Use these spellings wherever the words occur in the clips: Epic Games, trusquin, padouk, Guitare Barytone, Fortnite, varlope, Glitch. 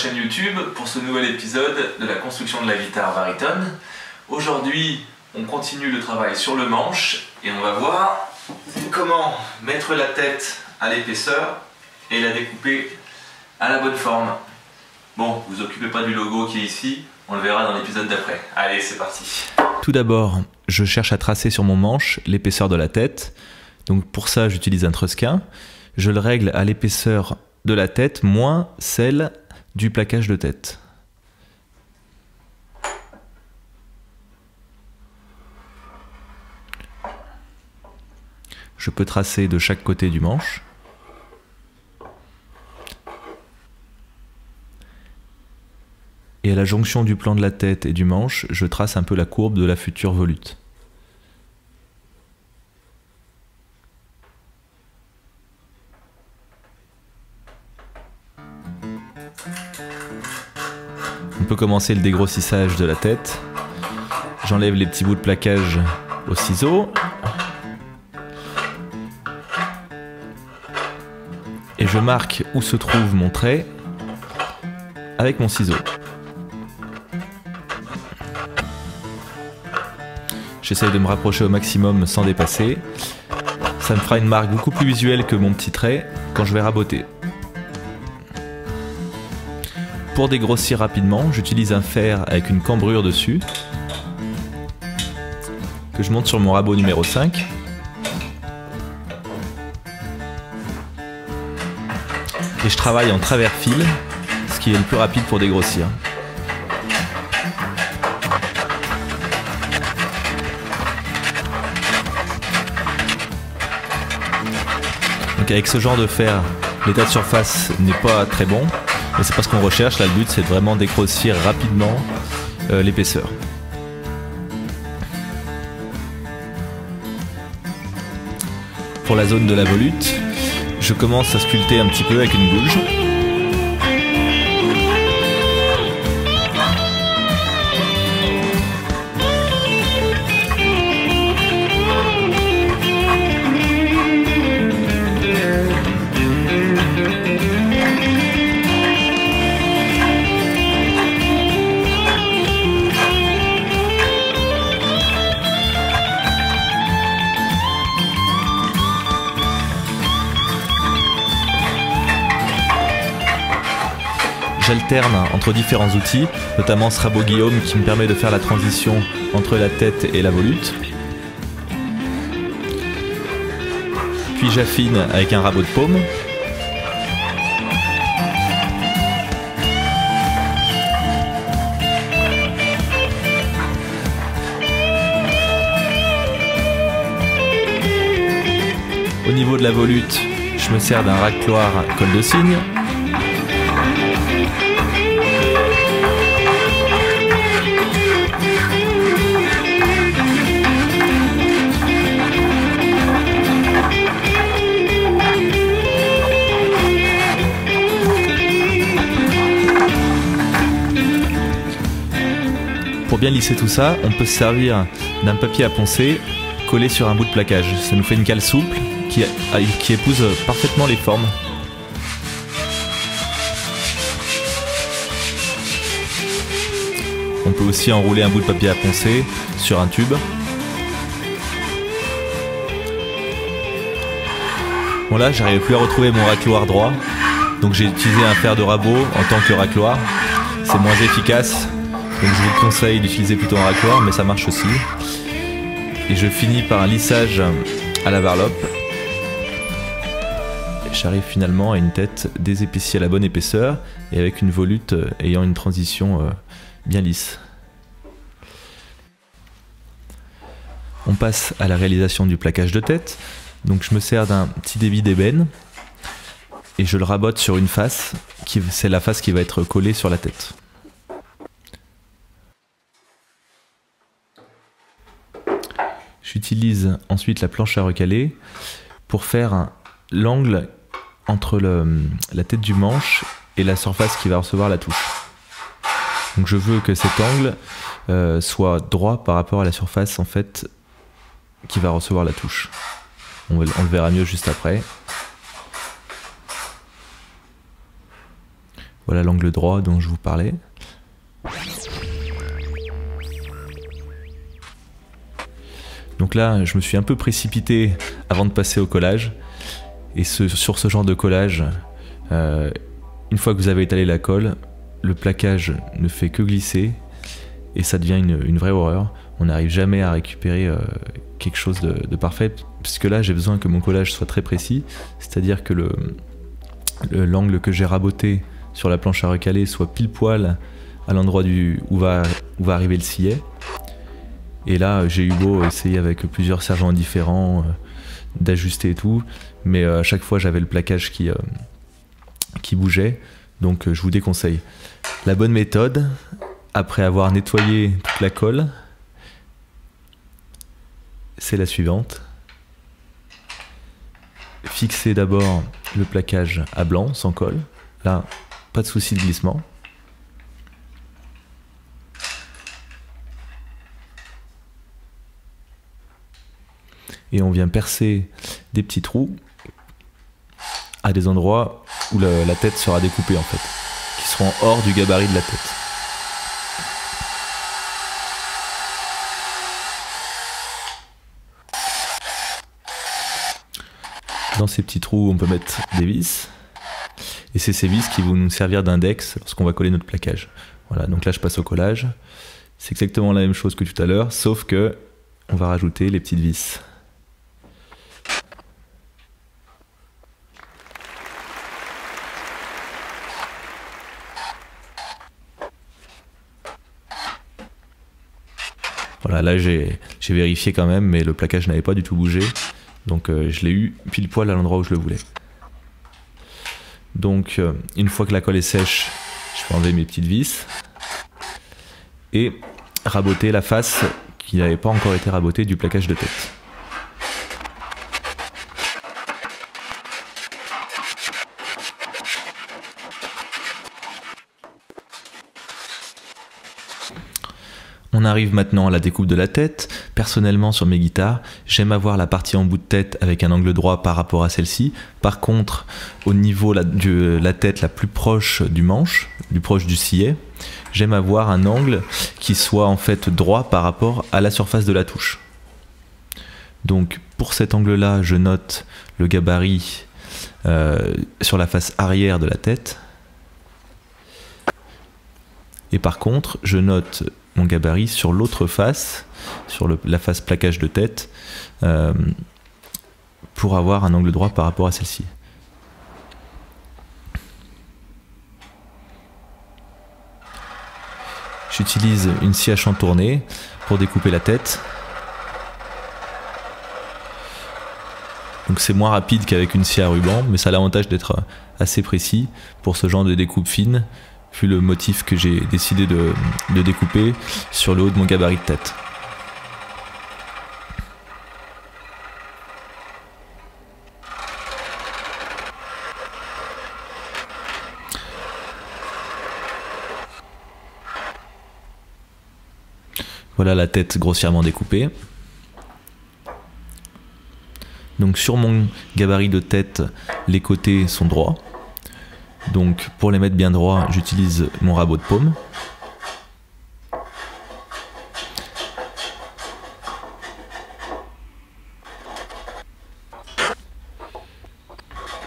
chaîne YouTube pour ce nouvel épisode de la construction de la guitare barytone. Aujourd'hui, on continue le travail sur le manche et on va voir comment mettre la tête à l'épaisseur et la découper à la bonne forme. Bon, vous occupez pas du logo qui est ici, on le verra dans l'épisode d'après. Allez, c'est parti. Tout d'abord, je cherche à tracer sur mon manche l'épaisseur de la tête. Donc pour ça, j'utilise un trusquin. Je le règle à l'épaisseur de la tête moins celle du plaquage de tête. Je peux tracer de chaque côté du manche. Et à la jonction du plan de la tête et du manche, je trace un peu la courbe de la future volute. On peut commencer le dégrossissage de la tête. J'enlève les petits bouts de plaquage au ciseau. Et je marque où se trouve mon trait avec mon ciseau. J'essaye de me rapprocher au maximum sans dépasser. Ça me fera une marque beaucoup plus visuelle que mon petit trait quand je vais raboter. Pour dégrossir rapidement, j'utilise un fer avec une cambrure dessus que je monte sur mon rabot numéro 5. Et je travaille en travers-fil, ce qui est le plus rapide pour dégrossir. Donc avec ce genre de fer, l'état de surface n'est pas très bon, mais c'est pas ce qu'on recherche. Là, le but, c'est de vraiment dégrossir rapidement l'épaisseur. Pour la zone de la volute, je commence à sculpter un petit peu avec une gouge. J'alterne entre différents outils, notamment ce rabot Guillaume qui me permet de faire la transition entre la tête et la volute. Puis j'affine avec un rabot de paume. Au niveau de la volute, je me sers d'un racloir col de cygne. Pour bien lisser tout ça, on peut se servir d'un papier à poncer collé sur un bout de plaquage. Ça nous fait une cale souple qui épouse parfaitement les formes. On peut aussi enrouler un bout de papier à poncer sur un tube. Bon là, j'arrivais plus à retrouver mon racloir droit, donc j'ai utilisé un fer de rabot en tant que racloir. C'est moins efficace. Donc je vous conseille d'utiliser plutôt un racloir, mais ça marche aussi. Et je finis par un lissage à la varlope. J'arrive finalement à une tête désépaissie à la bonne épaisseur et avec une volute ayant une transition bien lisse. On passe à la réalisation du plaquage de tête. Donc je me sers d'un petit débit d'ébène et je le rabote sur une face, c'est la face qui va être collée sur la tête. J'utilise ensuite la planche à recaler pour faire l'angle entre la tête du manche et la surface qui va recevoir la touche. Donc je veux que cet angle soit droit par rapport à la surface en fait qui va recevoir la touche. On le verra mieux juste après. Voilà l'angle droit dont je vous parlais. Donc là, je me suis un peu précipité avant de passer au collage. Et sur ce genre de collage, une fois que vous avez étalé la colle, le plaquage ne fait que glisser et ça devient une vraie horreur. On n'arrive jamais à récupérer quelque chose de parfait, puisque là j'ai besoin que mon collage soit très précis, c'est-à-dire que l'angle que j'ai raboté sur la planche à recaler soit pile poil à l'endroit où va arriver le sillet. Et là j'ai eu beau essayer avec plusieurs sergents différents d'ajuster et tout, mais à chaque fois j'avais le plaquage qui bougeait, donc je vous déconseille. La bonne méthode, après avoir nettoyé toute la colle, c'est la suivante. Fixez d'abord le plaquage à blanc, sans colle. Là, pas de souci de glissement. Et on vient percer des petits trous à des endroits où la tête sera découpée en fait, qui seront hors du gabarit de la tête. Dans ces petits trous, on peut mettre des vis, et c'est ces vis qui vont nous servir d'index lorsqu'on va coller notre plaquage. Voilà, donc là je passe au collage. C'est exactement la même chose que tout à l'heure, sauf que on va rajouter les petites vis. Voilà, là j'ai vérifié quand même, mais le plaquage n'avait pas du tout bougé. Donc je l'ai eu pile poil à l'endroit où je le voulais. Donc une fois que la colle est sèche, je vais enlever mes petites vis et raboter la face qui n'avait pas encore été rabotée du plaquage de tête. On arrive maintenant à la découpe de la tête. Personnellement, sur mes guitares, j'aime avoir la partie en bout de tête avec un angle droit par rapport à celle-ci. Par contre, au niveau de la tête la plus proche du manche, plus proche du sillet, j'aime avoir un angle qui soit en fait droit par rapport à la surface de la touche. Donc pour cet angle-là, je note le gabarit sur la face arrière de la tête. Et par contre, je note mon gabarit sur l'autre face, sur la face plaquage de tête, pour avoir un angle droit par rapport à celle-ci. J'utilise une scie à chantourner pour découper la tête. Donc c'est moins rapide qu'avec une scie à ruban, mais ça a l'avantage d'être assez précis pour ce genre de découpe fine, vu le motif que j'ai décidé de découper sur le haut de mon gabarit de tête. Voilà la tête grossièrement découpée. Donc sur mon gabarit de tête, les côtés sont droits. Donc pour les mettre bien droits, j'utilise mon rabot de paume.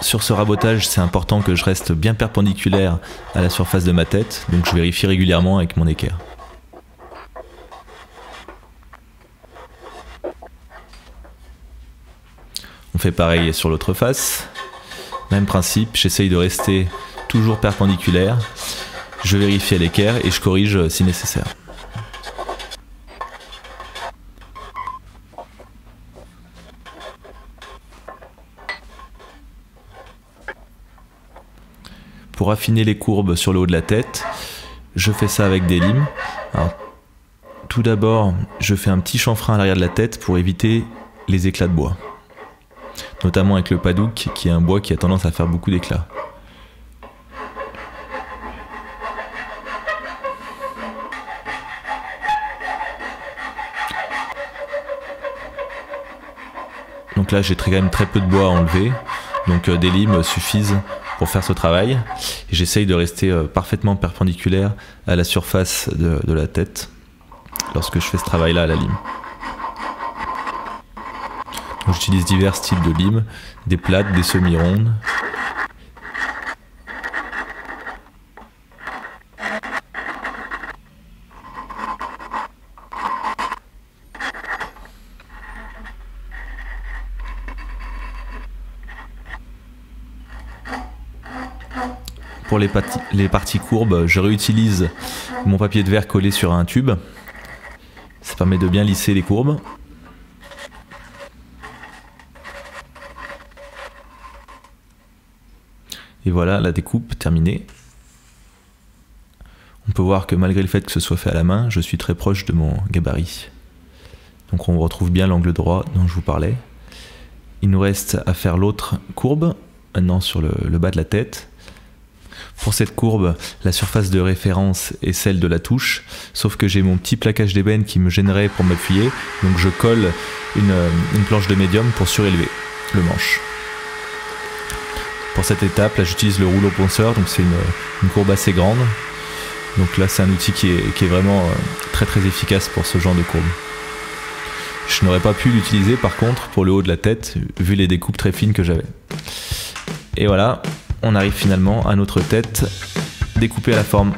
Sur ce rabotage, c'est important que je reste bien perpendiculaire à la surface de ma tête, donc je vérifie régulièrement avec mon équerre. On fait pareil sur l'autre face. Même principe, j'essaye de rester toujours perpendiculaire, je vérifie à l'équerre et je corrige si nécessaire. Pour affiner les courbes sur le haut de la tête, je fais ça avec des limes. Alors, tout d'abord, je fais un petit chanfrein à l'arrière de la tête pour éviter les éclats de bois, notamment avec le padouk, qui est un bois qui a tendance à faire beaucoup d'éclats. Donc là j'ai quand même très peu de bois à enlever, donc des limes suffisent pour faire ce travail. j'essaye de rester parfaitement perpendiculaire à la surface de la tête lorsque je fais ce travail là à la lime. J'utilise divers types de limes, des plates, des semi-rondes. Pour les parties courbes, je réutilise mon papier de verre collé sur un tube. Ça permet de bien lisser les courbes. Et voilà la découpe terminée. On peut voir que malgré le fait que ce soit fait à la main, je suis très proche de mon gabarit. Donc on retrouve bien l'angle droit dont je vous parlais. Il nous reste à faire l'autre courbe, maintenant sur le bas de la tête. Pour cette courbe, la surface de référence est celle de la touche, sauf que j'ai mon petit plaquage d'ébène qui me gênerait pour m'appuyer, donc je colle une planche de médium pour surélever le manche. Pour cette étape, là j'utilise le rouleau ponceur, donc c'est une courbe assez grande. Donc là c'est un outil qui est vraiment très efficace pour ce genre de courbe. Je n'aurais pas pu l'utiliser par contre pour le haut de la tête, vu les découpes très fines que j'avais. Et voilà, on arrive finalement à notre tête découpée à la forme.